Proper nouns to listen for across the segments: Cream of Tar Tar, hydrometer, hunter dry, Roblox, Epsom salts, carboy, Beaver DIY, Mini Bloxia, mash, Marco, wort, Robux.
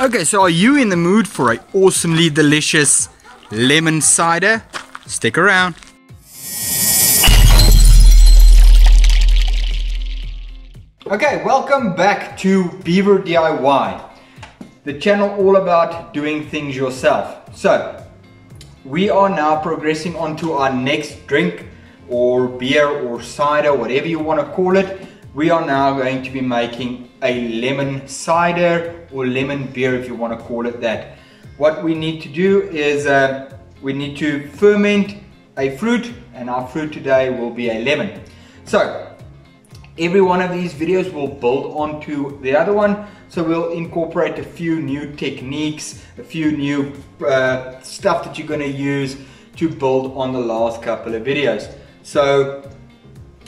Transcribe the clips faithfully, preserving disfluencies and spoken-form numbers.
Okay, so are you in the mood for an awesomely delicious lemon cider? Stick around. Okay, welcome back to Beaver D I Y, the channel all about doing things yourself. So, we are now progressing on to our next drink or beer or cider, whatever you want to call it. We are now going to be making a lemon cider or lemon beer, if you want to call it that. What we need to do is uh, we need to ferment a fruit, and our fruit today will be a lemon. So every one of these videos will build onto the other one, so we'll incorporate a few new techniques, a few new uh, stuff that you're going to use to build on the last couple of videos. So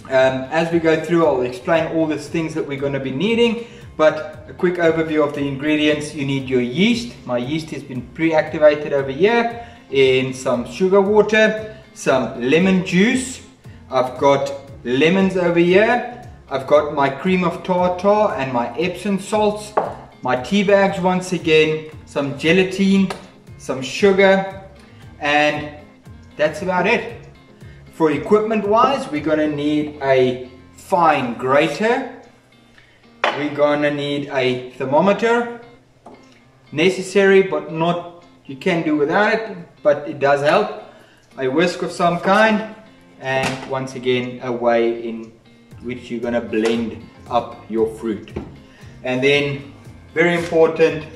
Um, as we go through, I'll explain all the things that we're going to be needing, but a quick overview of the ingredients. You need your yeast. My yeast has been pre-activated over here in some sugar water, some lemon juice. I've got lemons over here. I've got my cream of tartar and my Epsom salts, my tea bags once again, some gelatin, some sugar, and that's about it. For equipment wise, we're going to need a fine grater, we're going to need a thermometer, necessary but not, you can do without it, but it does help, a whisk of some kind, and once again a way in which you're going to blend up your fruit. And then very important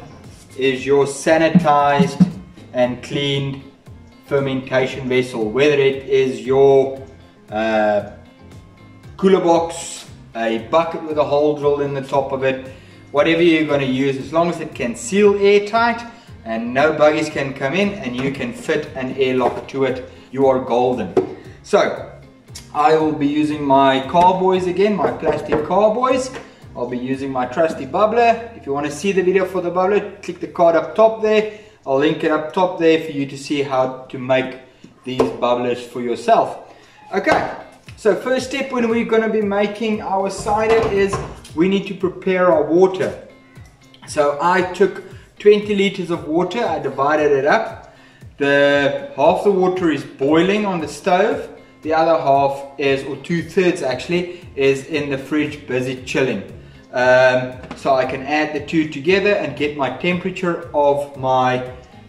is your sanitized and cleaned fermentation vessel, whether it is your uh, cooler box, a bucket with a hole drilled in the top of it, whatever you're going to use, as long as it can seal airtight and no buggies can come in and you can fit an airlock to it, you are golden. So I will be using my carboys again, my plastic carboys. I'll be using my trusty bubbler. If you want to see the video for the bubbler, click the card up top there. I'll link it up top there for you to see how to make these bubblers for yourself. Okay, so first step when we're going to be making our cider is we need to prepare our water. So I took twenty liters of water, I divided it up. The half the water is boiling on the stove, the other half is, or two-thirds actually, is in the fridge busy chilling. Um, so I can add the two together and get my temperature of my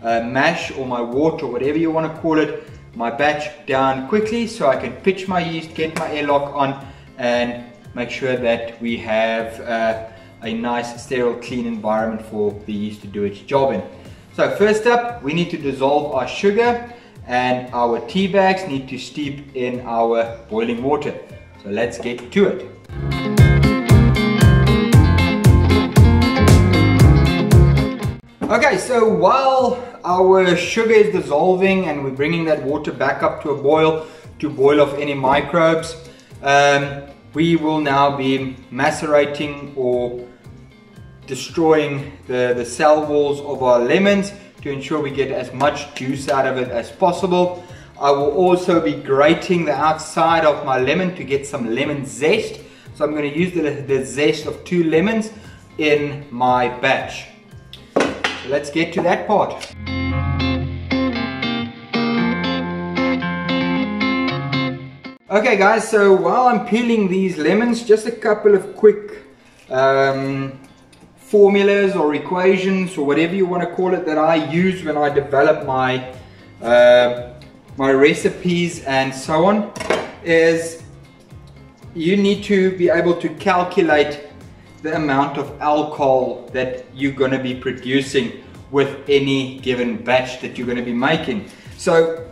uh, mash or my wort or whatever you want to call it, my batch, down quickly so I can pitch my yeast, get my airlock on, and make sure that we have uh, a nice sterile clean environment for the yeast to do its job in. So first up, we need to dissolve our sugar, and our tea bags need to steep in our boiling water. So let's get to it. Okay, so while our sugar is dissolving and we're bringing that water back up to a boil to boil off any microbes, um, we will now be macerating or destroying the, the cell walls of our lemons to ensure we get as much juice out of it as possible. I will also be grating the outside of my lemon to get some lemon zest. So I'm going to use the, the zest of two lemons in my batch. Let's get to that part. Okay guys, so while I'm peeling these lemons, just a couple of quick um, formulas or equations or whatever you want to call it that I use when I develop my uh, my recipes and so on, is you need to be able to calculate the amount of alcohol that you're going to be producing with any given batch that you're going to be making. So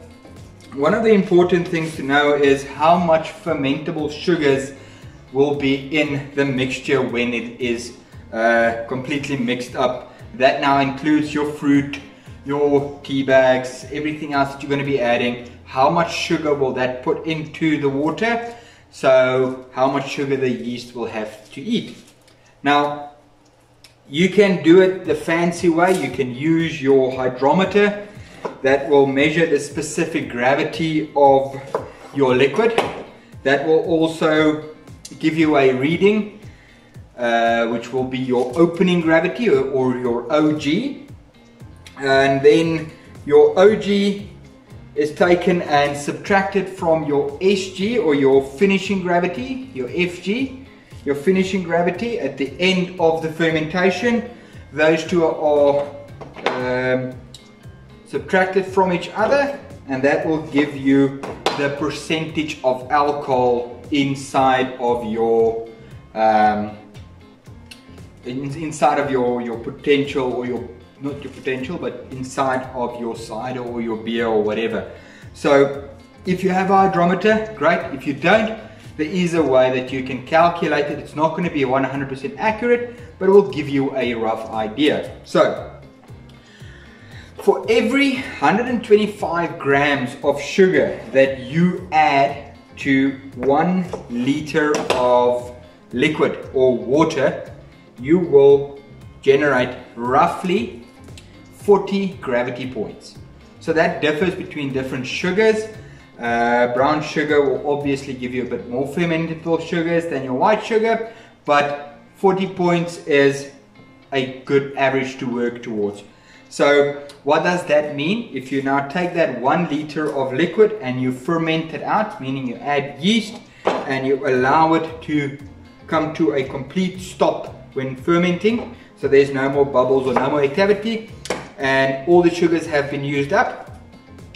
one of the important things to know is how much fermentable sugars will be in the mixture when it is uh, completely mixed up. That now includes your fruit, your tea bags, everything else that you're going to be adding. How much sugar will that put into the water? So how much sugar the yeast will have to eat. Now, you can do it the fancy way. You can use your hydrometer that will measure the specific gravity of your liquid. That will also give you a reading. uh, which will be your opening gravity or, or your O G, and then your O G is taken and subtracted from your S G or your finishing gravity, your F G, your finishing gravity at the end of the fermentation. Those two are um, subtracted from each other, and that will give you the percentage of alcohol inside of your um, in, inside of your your potential or your not your potential but inside of your cider or your beer or whatever. So if you have a hydrometer, great. If you don't, there is a way that you can calculate it. It's not going to be one hundred percent accurate, but it will give you a rough idea. So for every one hundred twenty-five grams of sugar that you add to one liter of liquid or water, you will generate roughly forty gravity points. So that differs between different sugars. Uh, brown sugar will obviously give you a bit more fermentable sugars than your white sugar, but forty points is a good average to work towards. So what does that mean? If you now take that one liter of liquid and you ferment it out, meaning you add yeast and you allow it to come to a complete stop when fermenting, so there's no more bubbles or no more activity, and all the sugars have been used up,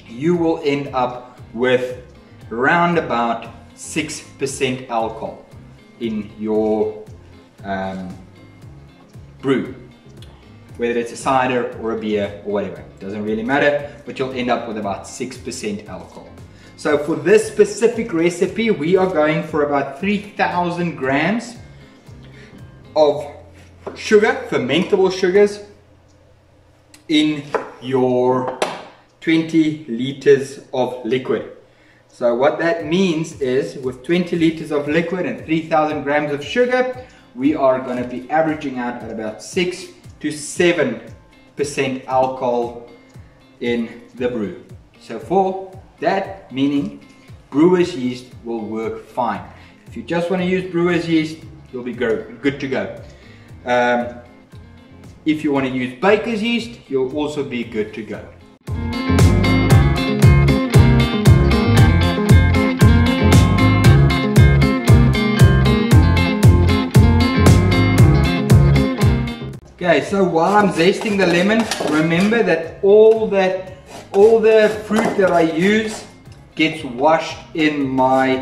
you will end up with round about six percent alcohol in your um, brew. Whether it's a cider or a beer or whatever, it doesn't really matter, but you'll end up with about six percent alcohol. So for this specific recipe, we are going for about three thousand grams of sugar, fermentable sugars, in your twenty liters of liquid. So what that means is, with twenty liters of liquid and three thousand grams of sugar, we are going to be averaging out at about six to seven percent alcohol in the brew. So for that, meaning brewer's yeast will work fine. If you just want to use brewer's yeast, you'll be go, good to go. Um, if you want to use baker's yeast, you'll also be good to go. Okay, so while I'm zesting the lemon, remember that all that, all the fruit that I use gets washed in my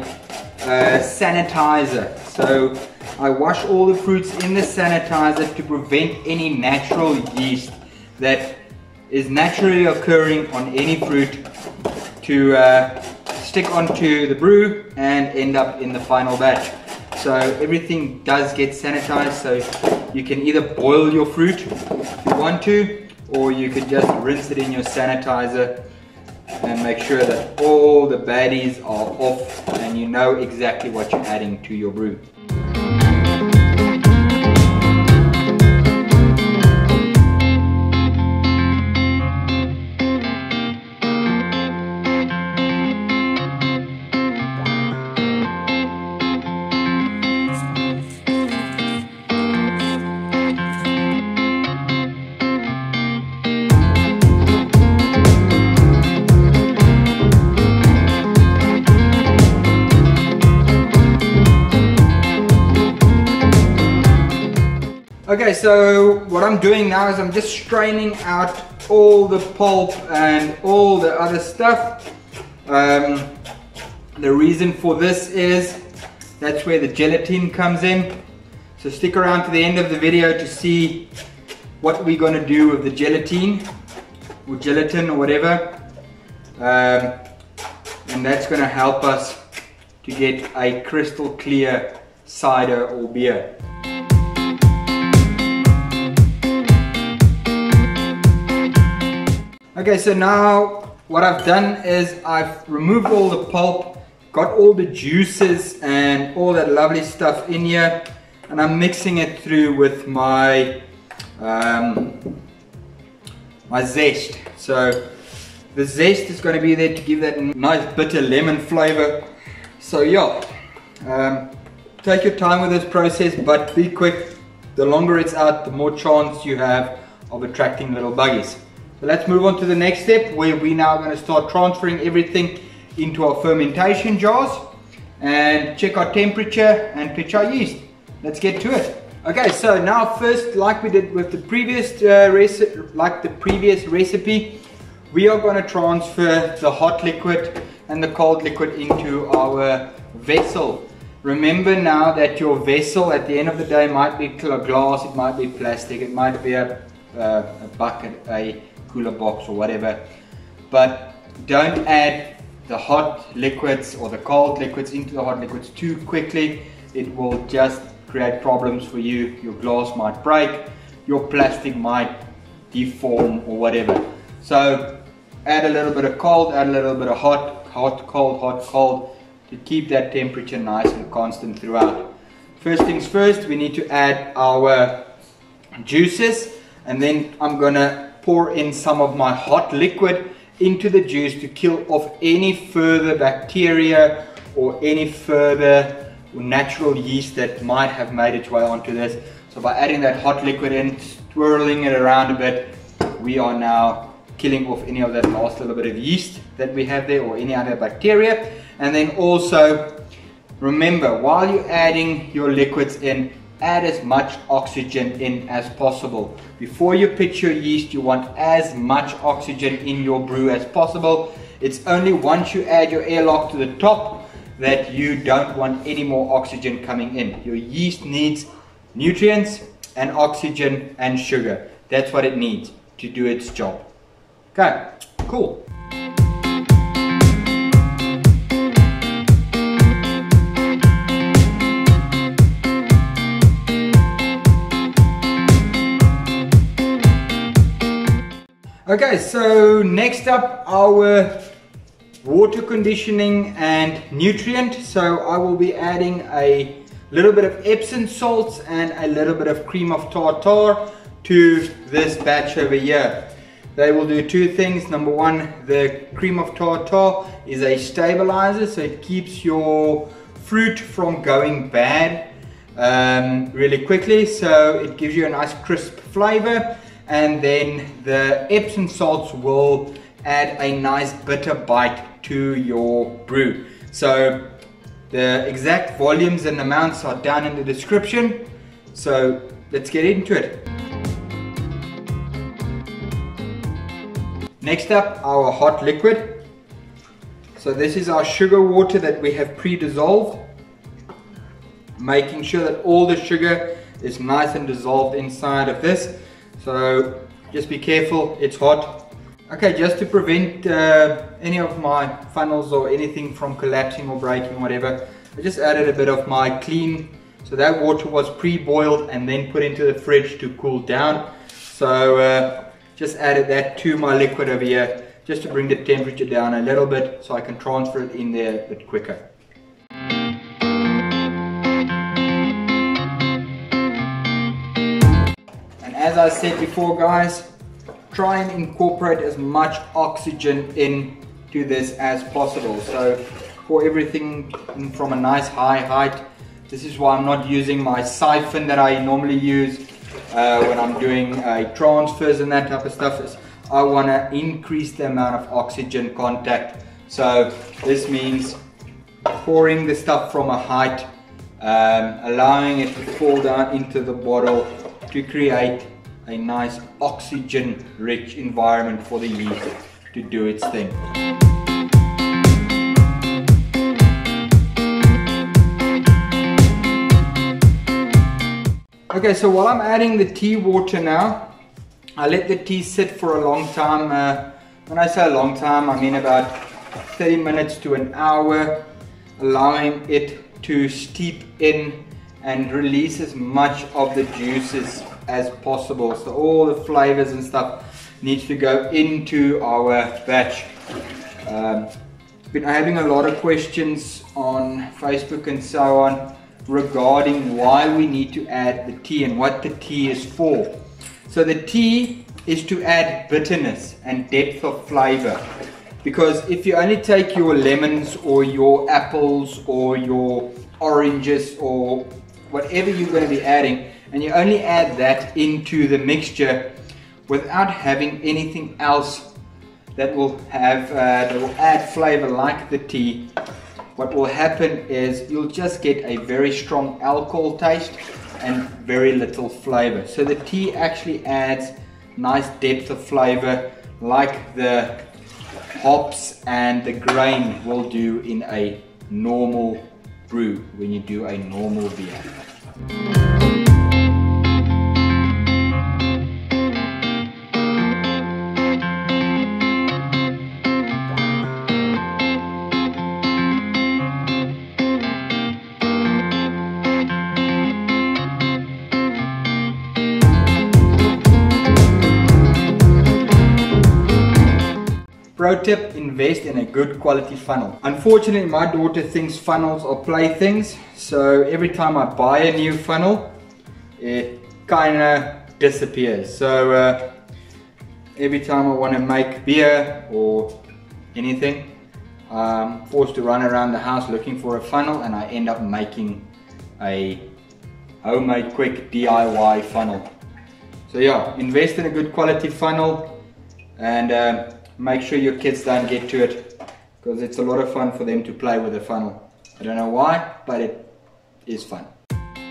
uh, sanitizer. So I wash all the fruits in the sanitizer to prevent any natural yeast that is naturally occurring on any fruit to uh, stick onto the brew and end up in the final batch. So everything does get sanitized, so you can either boil your fruit if you want to, or you can just rinse it in your sanitizer and make sure that all the baddies are off and you know exactly what you're adding to your brew. Okay, so what I'm doing now is I'm just straining out all the pulp and all the other stuff. Um, the reason for this is that's where the gelatin comes in. So stick around to the end of the video to see what we're going to do with the gelatin or gelatin or whatever. Um, and that's going to help us to get a crystal clear cider or beer. Okay, so now what I've done is I've removed all the pulp, got all the juices and all that lovely stuff in here, and I'm mixing it through with my um, my zest. So the zest is going to be there to give that nice bitter lemon flavor. So yeah, um, Take your time with this process, but be quick. The longer it's out, the more chance you have of attracting little buggies. So let's move on to the next step, where we now going to start transferring everything into our fermentation jars and check our temperature and pitch our yeast. Let's get to it. Okay, so now first, like we did with the previous uh, recipe, like the previous recipe, we are going to transfer the hot liquid and the cold liquid into our vessel. Remember now that your vessel at the end of the day might be glass, it might be plastic, it might be a, uh, a bucket, a cooler box or whatever, but don't add the hot liquids or the cold liquids into the hot liquids too quickly. It will just create problems for you. Your glass might break, your plastic might deform or whatever. So add a little bit of cold, add a little bit of hot, hot, cold, hot, cold to keep that temperature nice and constant throughout. First things first, we need to add our juices, and then I'm gonna pour in some of my hot liquid into the juice to kill off any further bacteria or any further natural yeast that might have made its way onto this. So by adding that hot liquid in, twirling it around a bit, we are now killing off any of that last little bit of yeast that we have there or any other bacteria. And then also remember, while you're adding your liquids in, add as much oxygen in as possible. Before you pitch your yeast, you want as much oxygen in your brew as possible. It's only once you add your airlock to the top that you don't want any more oxygen coming in. Your yeast needs nutrients and oxygen and sugar. That's what it needs to do its job. Okay, cool. Okay, so next up, our water conditioning and nutrient. So I will be adding a little bit of Epsom salts and a little bit of cream of tartar to this batch over here. They will do two things. Number one, the cream of tartar is a stabilizer, so it keeps your fruit from going bad um, really quickly, so it gives you a nice crisp flavor. And then the Epsom salts will add a nice bitter bite to your brew. So the exact volumes and amounts are down in the description, so let's get into it. Next up, our hot liquid. So this is our sugar water that we have pre-dissolved, making sure that all the sugar is nice and dissolved inside of this. So just be careful, it's hot. Okay, just to prevent uh, any of my funnels or anything from collapsing or breaking or whatever, I just added a bit of my clean. So that water was pre-boiled and then put into the fridge to cool down. So uh, just added that to my liquid over here, just to bring the temperature down a little bit so I can transfer it in there a bit quicker. And as I said before, guys, try and incorporate as much oxygen into this as possible. So pour everything in from a nice high height. This is why I'm not using my siphon that I normally use uh, when I'm doing uh, transfers and that type of stuff. Is I want to increase the amount of oxygen contact. So this means pouring the stuff from a height, um, allowing it to fall down into the bottle to create a nice oxygen rich environment for the yeast to do its thing. Okay, so while I'm adding the tea water now, I let the tea sit for a long time. Uh, when I say a long time, I mean about thirty minutes to an hour, allowing it to steep in and release as much of the juices as possible. So all the flavors and stuff needs to go into our batch. Um, been having a lot of questions on Facebook and so on regarding why we need to add the tea and what the tea is for. So the tea is to add bitterness and depth of flavor. because if you only take your lemons or your apples or your oranges or whatever you're going to be adding, and you only add that into the mixture without having anything else that will have uh, that will add flavor like the tea, what will happen is you'll just get a very strong alcohol taste and very little flavor. So the tea actually adds nice depth of flavor like the hops and the grain will do in a normal brew when you do a normal beer. Pro tip, invest in a good quality funnel. Unfortunately, my daughter thinks funnels are playthings, so every time I buy a new funnel, it kinda disappears. So uh, every time I want to make beer or anything, I'm forced to run around the house looking for a funnel, and I end up making a homemade quick D I Y funnel. So yeah, invest in a good quality funnel, and uh, make sure your kids don't get to it, because it's a lot of fun for them to play with a funnel. I don't know why, but it is fun.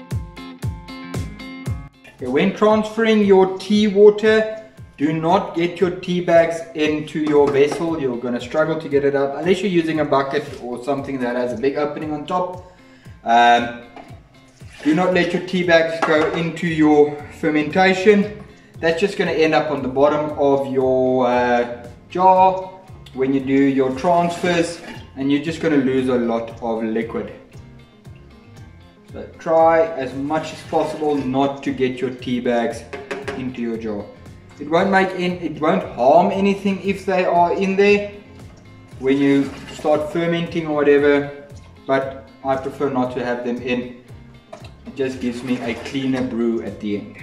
Okay, when transferring your tea water, do not get your tea bags into your vessel. You're going to struggle to get it out unless you're using a bucket or something that has a big opening on top. Um, do not let your tea bags go into your fermentation. That's just going to end up on the bottom of your uh, jar when you do your transfers, and you're just going to lose a lot of liquid. So try as much as possible not to get your tea bags into your jar. It won't make any, it won't harm anything if they are in there when you start fermenting or whatever, but I prefer not to have them in. It just gives me a cleaner brew at the end.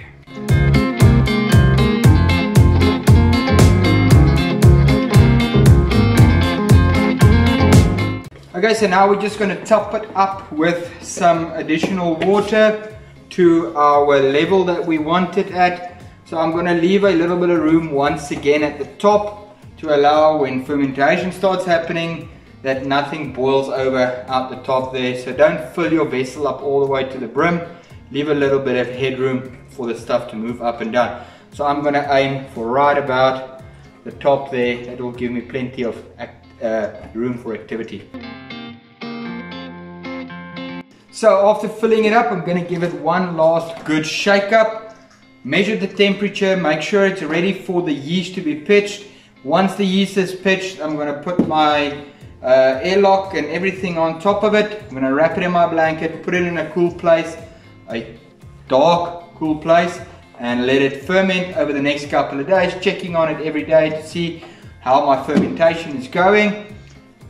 Okay, so now we're just going to top it up with some additional water to our level that we want it at. So I'm going to leave a little bit of room once again at the top to allow, when fermentation starts happening, that nothing boils over out the top there. So don't fill your vessel up all the way to the brim. Leave a little bit of headroom for the stuff to move up and down. So I'm going to aim for right about the top there. That will give me plenty of uh, room for activity. So after filling it up, I'm going to give it one last good shake up. Measure the temperature, make sure it's ready for the yeast to be pitched. Once the yeast is pitched, I'm going to put my uh, airlock and everything on top of it. I'm going to wrap it in my blanket, put it in a cool place, a dark, cool place, and let it ferment over the next couple of days, checking on it every day to see how my fermentation is going.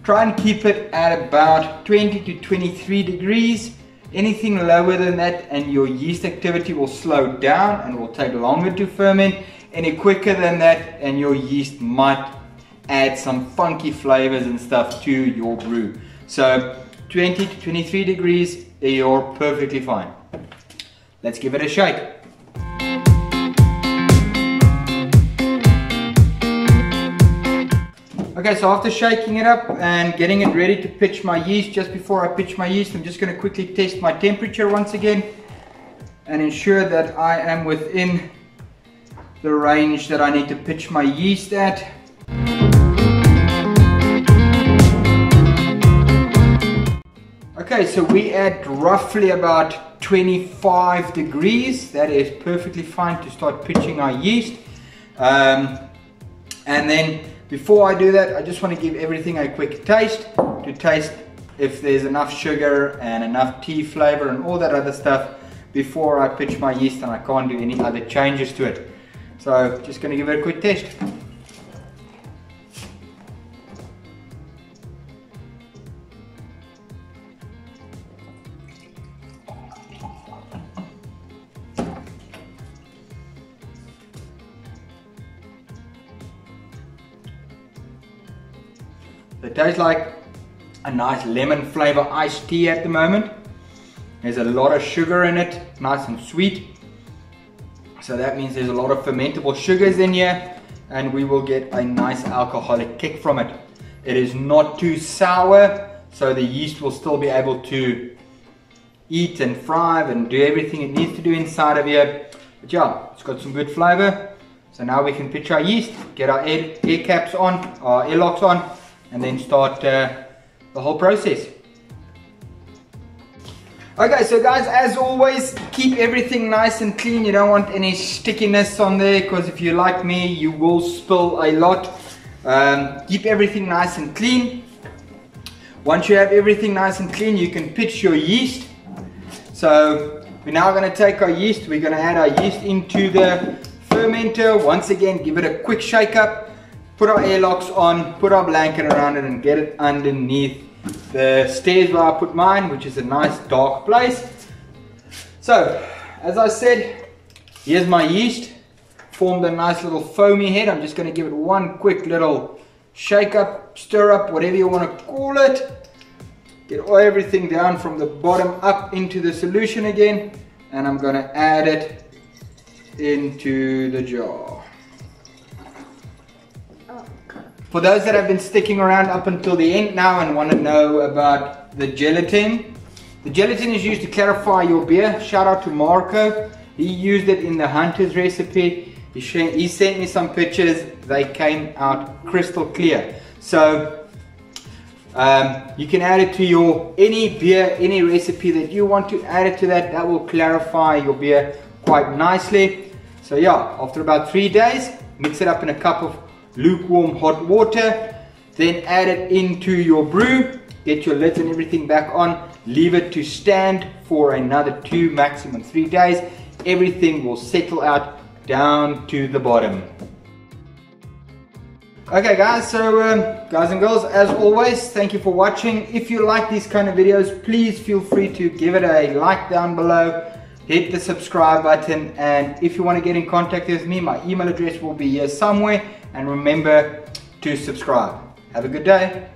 Try and keep it at about twenty to twenty-three degrees. Anything lower than that and your yeast activity will slow down and will take longer to ferment. Any quicker than that and your yeast might add some funky flavors and stuff to your brew. So twenty to twenty-three degrees, you're perfectly fine. Let's give it a shake. Okay, so after shaking it up and getting it ready to pitch my yeast, just before I pitch my yeast, I'm just going to quickly test my temperature once again and ensure that I am within the range that I need to pitch my yeast at. Okay, so we at roughly about twenty-five degrees. That is perfectly fine to start pitching our yeast. Um, and then before I do that, I just want to give everything a quick taste to taste if there's enough sugar and enough tea flavor and all that other stuff before I pitch my yeast, and I can't do any other changes to it. So just going to give it a quick taste. They taste like a nice lemon flavor iced tea at the moment. There's a lot of sugar in it, nice and sweet. So that means there's a lot of fermentable sugars in here, and we will get a nice alcoholic kick from it. It is not too sour, so the yeast will still be able to eat and thrive and do everything it needs to do inside of here. But yeah, it's got some good flavor. So now we can pitch our yeast, get our air, air caps on, our airlocks on, and then start uh, the whole process. Okay, so guys, as always, keep everything nice and clean. You don't want any stickiness on there, because if you're like me, you will spill a lot. Um, keep everything nice and clean. Once you have everything nice and clean, you can pitch your yeast. So we're now going to take our yeast, we're going to add our yeast into the fermenter. Once again, give it a quick shake up, put our airlocks on, put our blanket around it, and get it underneath the stairs where I put mine, which is a nice dark place. So as I said, here's my yeast, formed a nice little foamy head. I'm just going to give it one quick little shake up, stir up, whatever you want to call it. Get everything down from the bottom up into the solution again, and I'm going to add it into the jar. For those that have been sticking around up until the end now and want to know about the gelatin, the gelatin is used to clarify your beer. Shout out to Marco, he used it in the Hunters recipe. He, he sent me some pictures, they came out crystal clear. So um, you can add it to your any beer, any recipe that you want to add it to, that that will clarify your beer quite nicely. So yeah, after about three days, mix it up in a cup of lukewarm hot water, then add it into your brew, get your lids and everything back on, leave it to stand for another two, maximum three days. Everything will settle out down to the bottom. Okay guys, so um, guys and girls, as always, thank you for watching. If you like these kind of videos, please feel free to give it a like down below. Hit the subscribe button, and if you want to get in contact with me, my email address will be here somewhere, and remember to subscribe. Have a good day.